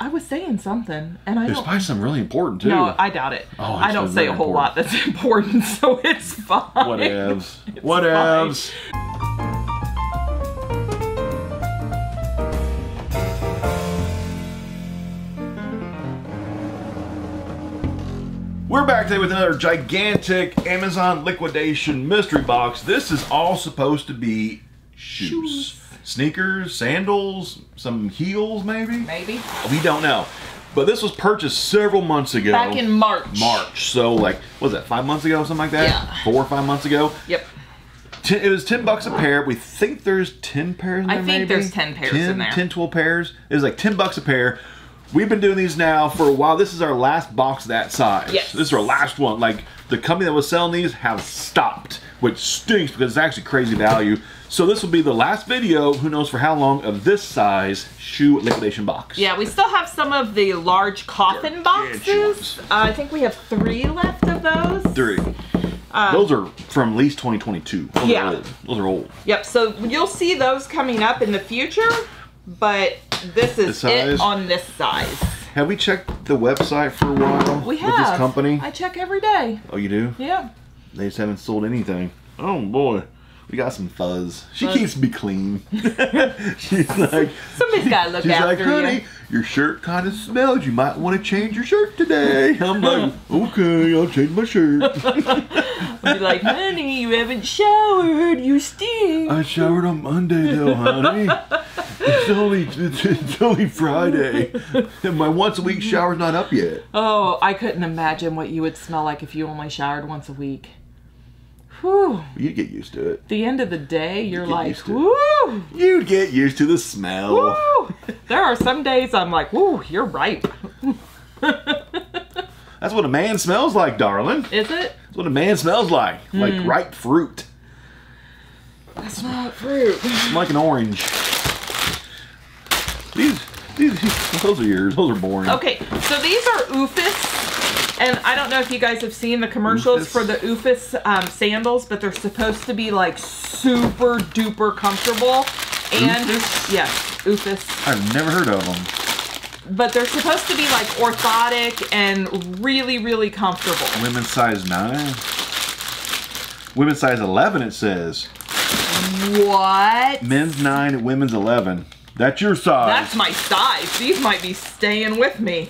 I was saying something, and I don't. There's probably something really important too. No, I doubt it. Oh, I don't say a whole lot that's important, so it's fine. Whatevs. Whatevs. We're back today with another gigantic Amazon liquidation mystery box. This is all supposed to be shoes. Sneakers, sandals, some heels maybe? Maybe. We don't know. But this was purchased several months ago. Back in March. So like, what was that, 5 months ago, something like that? Yeah. 4 or 5 months ago? Yep. It was $10 a pair. We think there's 10 pairs in there, maybe? I think there's 10 pairs in there. 10, 12 pairs. It was like $10 a pair. We've been doing these now for a while. This is our last box that size. Yes. This is our last one. Like, the company that was selling these has stopped, which stinks because it's actually crazy value. So this will be the last video, who knows for how long, of this size shoe liquidation box. Yeah, we still have some of the large coffin boxes. I think we have 3 left of those. 3. Those are from at least 2022. Those yeah. Are old. Those are old. Yep, so you'll see those coming up in the future, but... This is it on this size. Have we checked the website for a while? We have. With this company? I check every day. Oh, you do? Yeah. They just haven't sold anything. Oh, boy. We got some fuzz. She keeps me clean. She's like... Somebody's got to look after you. She's like, honey, your shirt kind of smells. You might want to change your shirt today. I'm like, okay, I'll change my shirt. I'll be like, honey, you haven't showered. You stink. I showered on Monday, though, honey. It's only Friday. And my once-a-week shower's not up yet. Oh, I couldn't imagine what you would smell like if you only showered once a week. Whew. You get used to it. The end of the day, you're like, woo! You get used to the smell. Woo! There are some days I'm like, woo, you're ripe. That's what a man smells like, darling. Is it? That's what a man smells like. Like ripe fruit. That's not fruit. It's like an orange. These, those are yours. Those are boring. Okay, so these are OOFOS. And I don't know if you guys have seen the commercials for the OOFOS sandals, but they're supposed to be like super duper comfortable. And OOFOS? Yes, OOFOS. I've never heard of them. But they're supposed to be like orthotic and really, really comfortable. Women's size 9? Women's size 11 it says. What? Men's 9, women's 11. That's your size. That's my size. These might be staying with me.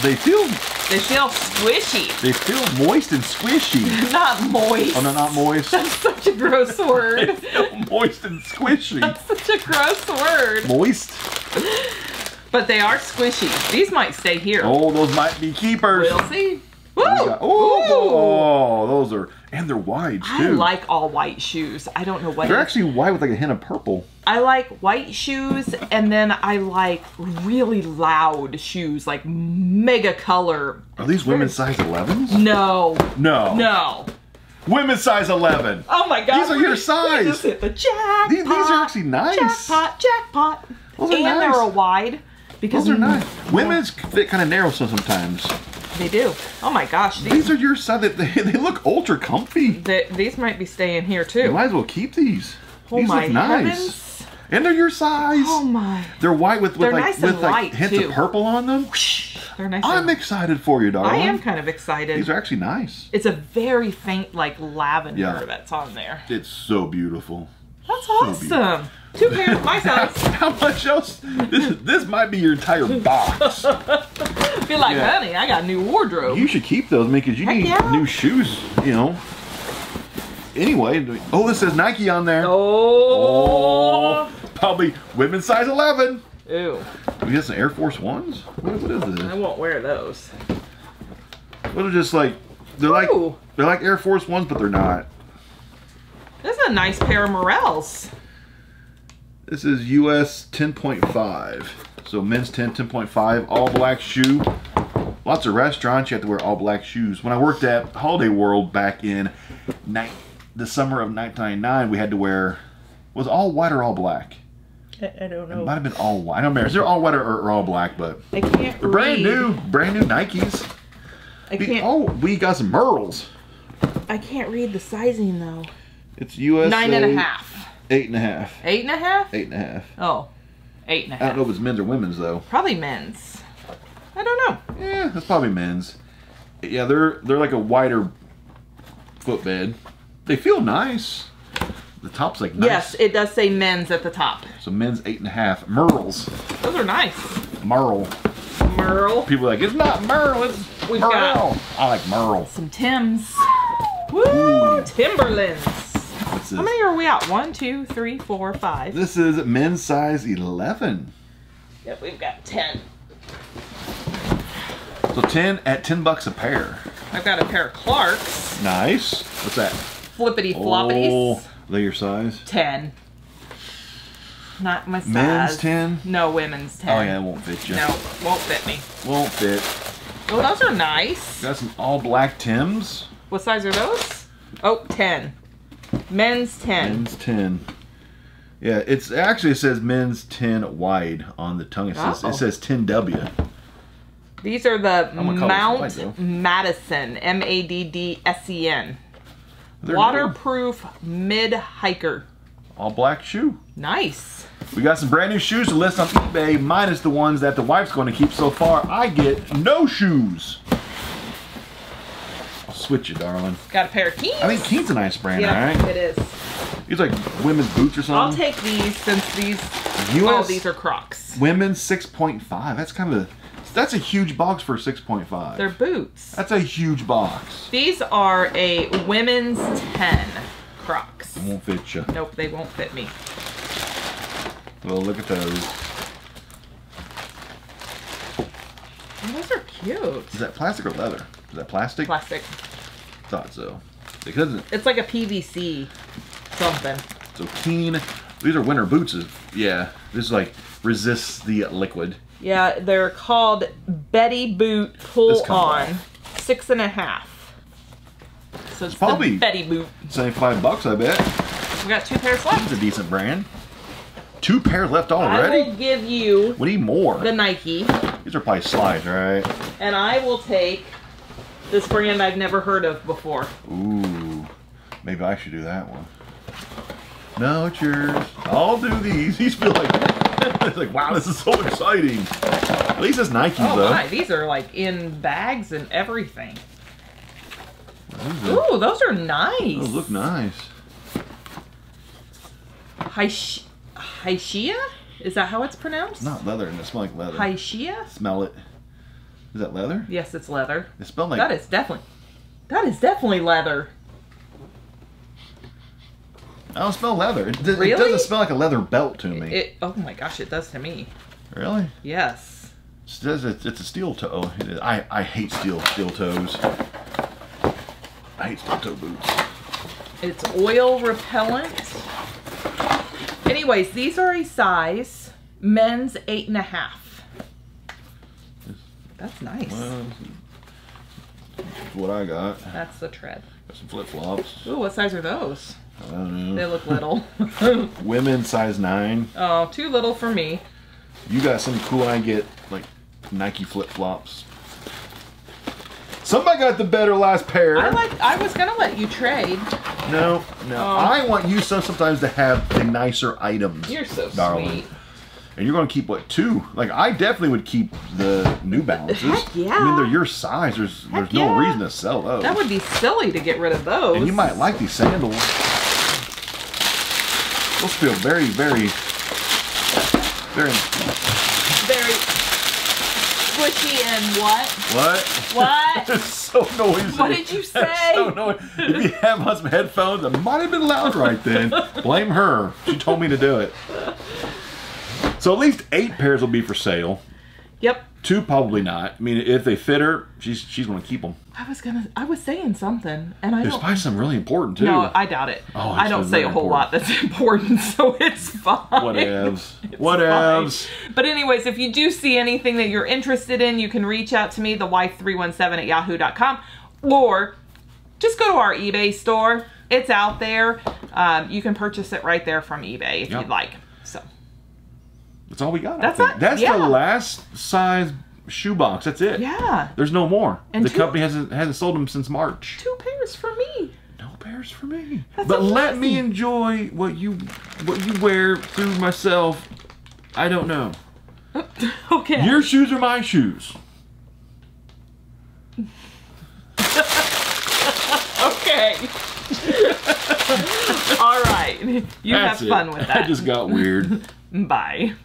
They feel squishy. They feel moist and squishy. Not moist. Oh, no, not moist. That's such a gross word. They feel moist and squishy. That's such a gross word. Moist. But they are squishy. These might stay here. Oh, those might be keepers. We'll see. Woo! Oh, those are, and they're wide too. I like all white shoes. I don't know what. They're actually white with like a hint of purple. I like white shoes, and then I like really loud shoes, like mega color. Are these women's size 11s? No. No. No. Women's size 11. Oh my God. These are your size. Just hit the jackpot. These are actually nice. Jackpot, jackpot. Those are and nice. They're a wide because those are nice. Women's fit kind of narrow sometimes. They do. Oh my gosh. These are your size. They look ultra comfy. These might be staying here too. You might as well keep these. Oh these my look nice. Heavens. And they're your size. Oh my. They're white with like, nice with like hints too. Of purple on them. They're nice. I'm excited for you, darling. I am kind of excited. These are actually nice. It's a very faint like lavender that's on there. It's so beautiful. That's so awesome. Beautiful. 2 pairs, my size. How much else? This might be your entire box. Be like, honey, I got a new wardrobe. You should keep those, man, because you need new shoes, you know. Anyway, oh, this says Nike on there. Oh. Probably women's size 11. Ew. We got some Air Force Ones? What is this? I won't wear those. Those are just like, they're like Air Force Ones, but they're not. This is a nice pair of Merrells. This is US 10.5. So men's 10, 10.5, all black shoe. Lots of restaurants, you have to wear all black shoes. When I worked at Holiday World back in the summer of 1999, we had to wear, was all white or all black? I don't know. It might have been all white. I don't remember. They're all white or all black, but I can't they're brand new. Brand new Nikes. I can't. Oh, we got some Merrells. I can't read the sizing though. It's US 9.5. 8.5. 8.5? 8.5. Oh. 8.5. I don't know if it's men's or women's though. Probably men's. I don't know. Yeah, it's probably men's. Yeah, they're like a wider footbed. They feel nice. The top's like nice. Yes, it does say men's at the top. So men's 8.5. Merrells. Those are nice. Merrell. Merrell. People are like, it's not Merrell, it's Merrell. I like Merrell. Some Timbs. Woo! Ooh. Timberlands. What's this? How many are we out? 1, 2, 3, 4, 5. This is men's size 11. Yep, we've got 10. So 10 at $10 a pair. I've got a pair of Clarks. Nice. What's that? Flippity floppities. Oh, they're your size? 10. Not my size. Men's 10? No, women's 10. Oh yeah, it won't fit you. No, won't fit me. Won't fit. Oh, those are nice. Got some all black Timbs. What size are those? Oh, 10. Men's 10. Men's 10. Yeah, it's actually, it says men's 10 wide on the tongue. It says, it says 10W. These are the Mount Madison, M-A-D-D-S-E-N. Waterproof mid-hiker. All black shoe. Nice. We got some brand new shoes to list on eBay, minus the ones that the wife's going to keep. So far, I get no shoes. I'll switch you, darling. Got a pair of Keens. I think Keen's a nice brand, all right? It is. These are like women's boots or something. I'll take these since these, all these are Crocs. Women's 6.5. That's kind of a... That's a huge box for 6.5. They're boots. That's a huge box. These are a women's 10 Crocs. They won't fit you. Nope, they won't fit me. Well, look at those. Oh, those are cute. Is that plastic or leather? Is that plastic? Plastic. Thought so. It doesn't. It's like a PVC something. So Keen. These are winter boots. Yeah, this is like resists the liquid. Yeah, they're called Betty Boot Pull On, 6.5. So it's probably Betty Boot. Same $5, I bet. We got 2 pairs left. It's a decent brand. 2 pairs left already. I will give you. We need more. The Nike. These are probably slides, right? And I will take this brand I've never heard of before. Ooh, maybe I should do that one. No, it's yours. I'll do these. These feel like. It's like, wow, this is so exciting. At least it's Nike, though. Oh, my. These are, like, in bags and everything. Ooh, those are nice. Those look nice. Hyshia? Is that how it's pronounced? It's not leather, and it smells like leather. Hyshia? Smell it. Is that leather? Yes, it's leather. It smells like... That is definitely leather. I don't smell leather. Really? It doesn't smell like a leather belt to me. Oh my gosh, it does to me. Really? Yes. It's a steel toe. I hate steel toes. I hate steel toe boots. It's oil repellent. Anyways, these are a size men's 8.5. That's nice. Well, that's what I got. That's the tread. Got some flip flops. Ooh, what size are those? I don't know. They look little. Women size 9. Oh, too little for me. You got something cool. I get like Nike flip flops. Somebody got the better last pair. I was gonna let you trade. No, no. I want you sometimes to have the nicer items. You're so darling. Sweet. And you're gonna keep what, 2? Like I definitely would keep the New Balances. Heck yeah. I mean they're your size. There's no reason to sell those. That would be silly to get rid of those. And you might like these sandals. Those feel very squishy and what? It's so noisy. What did you say? It's so noisy. If you have some headphones, I might have been loud right then. Blame her. She told me to do it. So at least 8 pairs will be for sale. Yep. 2 probably not. I mean, if they fit her, she's going to keep them. I was saying something, and I don't... There's probably some really important, too. No, I doubt it. Oh, I don't say a whole lot that's important, so it's fine. Whatevs. Whatevs. But anyways, if you do see anything that you're interested in, you can reach out to me, thewife317@yahoo.com, or just go to our eBay store. It's out there. You can purchase it right there from eBay if you'd like. So... That's all we got. That's the last size shoe box. That's it. Yeah. There's no more. And the company hasn't sold them since March. 2 pairs for me. No pairs for me. That's amazing. Let me enjoy what you wear through myself. I don't know. Okay. Your shoes are my shoes. Okay. All right. You have fun with that. I just got weird. Bye.